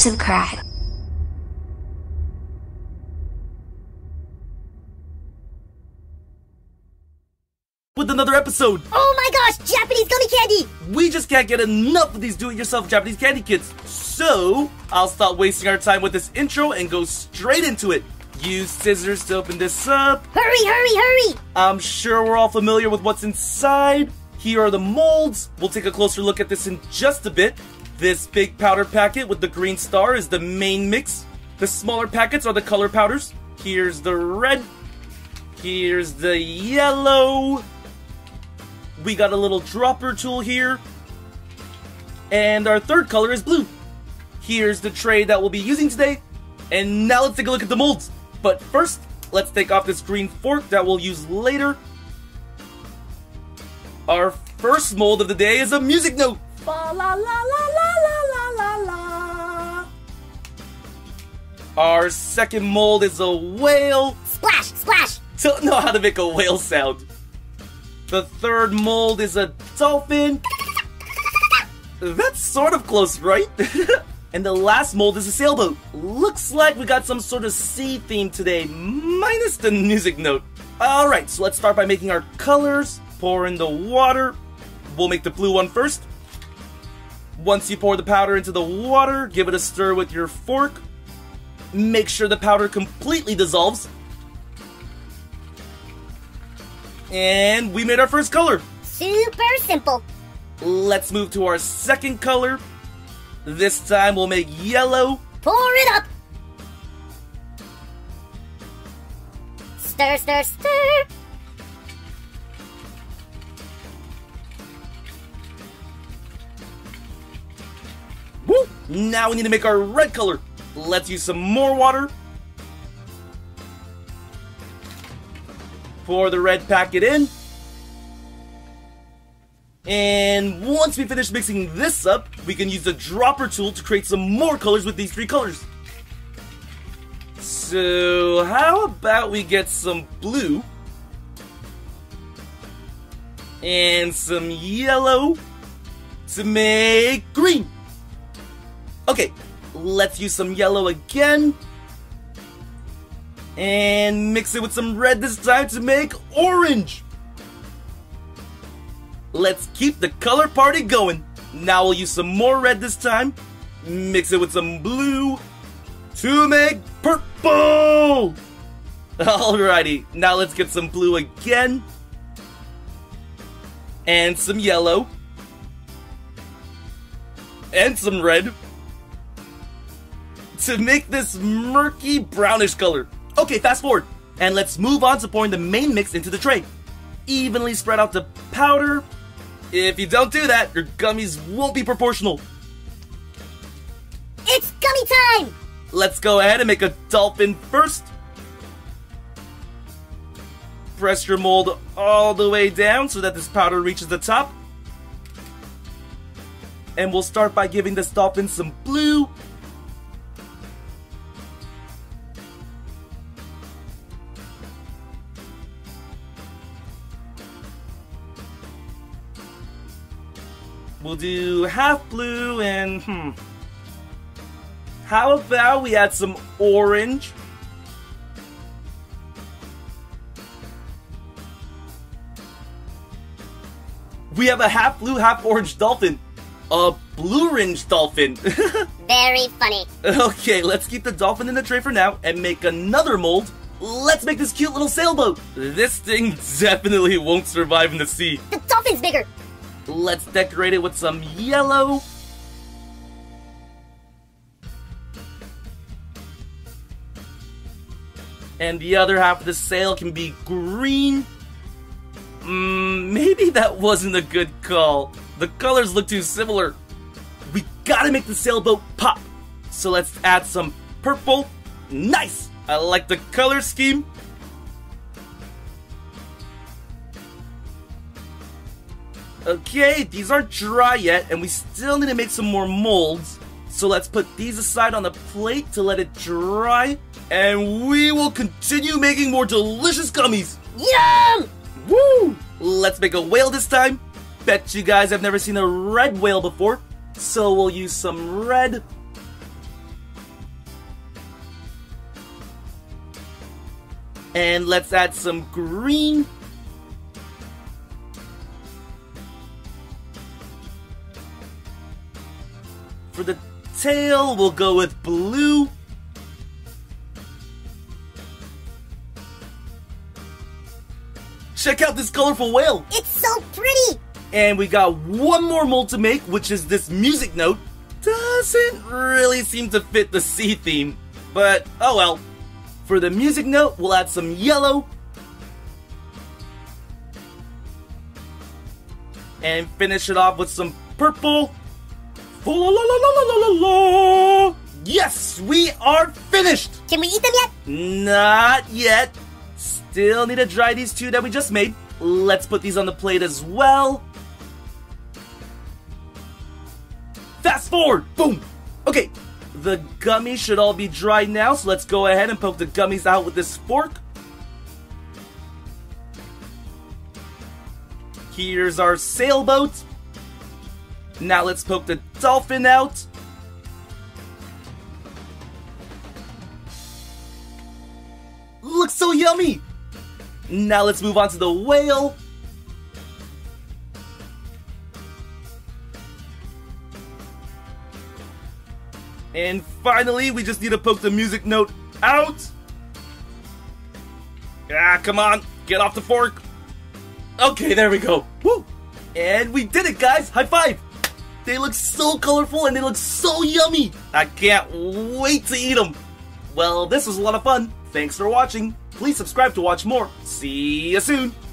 subscribe. With another episode. Oh my gosh, Japanese gummy candy! We just can't get enough of these do-it-yourself Japanese candy kits. So, I'll stop wasting our time with this intro and go straight into it. Use scissors to open this up. Hurry, hurry, hurry! I'm sure we're all familiar with what's inside. Here are the molds. We'll take a closer look at this in just a bit. This big powder packet with the green star is the main mix. The smaller packets are the color powders. Here's the red. Here's the yellow. We got a little dropper tool here. And our third color is blue. Here's the tray that we'll be using today. And now let's take a look at the molds. But first, let's take off this green fork that we'll use later. Our first mold of the day is a music note. Fa la la la la la la la. Our second mold is a whale. Splash, splash. Don't know how to make a whale sound. The third mold is a dolphin. That's sort of close, right? And the last mold is a sailboat. Looks like we got some sort of sea theme today, minus the music note. Alright, so let's start by making our colors. Pour in the water. We'll make the blue one first. Once you pour the powder into the water, give it a stir with your fork. Make sure the powder completely dissolves. And we made our first color. Super simple. Let's move to our second color. This time we'll make yellow. Pour it up. Stir, stir, stir. Woo! Now we need to make our red color. Let's use some more water. Pour the red packet in. And once we finish mixing this up, we can use the dropper tool to create some more colors with these three colors. So how about we get some blue and some yellow to make green. Okay, let's use some yellow again. And mix it with some red this time to make orange. Let's keep the color party going. Now we'll use some more red this time. Mix it with some blue to make purple. Alrighty, now let's get some blue again. And some yellow. And some red. To make this murky brownish color. Okay, fast forward, and let's move on to pouring the main mix into the tray. Evenly spread out the powder. If you don't do that, your gummies won't be proportional. It's gummy time! Let's go ahead and make a dolphin first. Press your mold all the way down so that this powder reaches the top. And we'll start by giving this dolphin some blue. We'll do half blue and how about we add some orange? We have a half blue, half orange dolphin. A blue-ringed dolphin. Very funny. Okay, let's keep the dolphin in the tray for now and make another mold. Let's make this cute little sailboat. This thing definitely won't survive in the sea. The dolphin's bigger. Let's decorate it with some yellow. And the other half of the sail can be green. Maybe that wasn't a good call. The colors look too similar. We gotta make the sailboat pop. So let's add some purple. Nice! I like the color scheme. Okay, these aren't dry yet, and we still need to make some more molds. So let's put these aside on the plate to let it dry, and we will continue making more delicious gummies! Yum! Woo! Let's make a whale this time. Bet you guys have never seen a red whale before, so we'll use some red. And let's add some green. For the tail, we'll go with blue. Check out this colorful whale. It's so pretty. And we got one more mold to make, which is this music note. Doesn't really seem to fit the sea theme, but oh well. For the music note, we'll add some yellow. And finish it off with some purple. Yes, we are finished! Can we eat them yet? Not yet. Still need to dry these two that we just made. Let's put these on the plate as well. Fast forward! Boom! Okay, the gummies should all be dry now, so let's go ahead and poke the gummies out with this fork. Here's our sailboat. Now let's poke the dolphin out. Looks so yummy! Now let's move on to the whale. And finally, we just need to poke the music note out. Ah, come on, get off the fork. Okay, there we go. Woo! And we did it, guys. High five! They look so colorful and they look so yummy. I can't wait to eat them. Well, this was a lot of fun. Thanks for watching. Please subscribe to watch more. See you soon.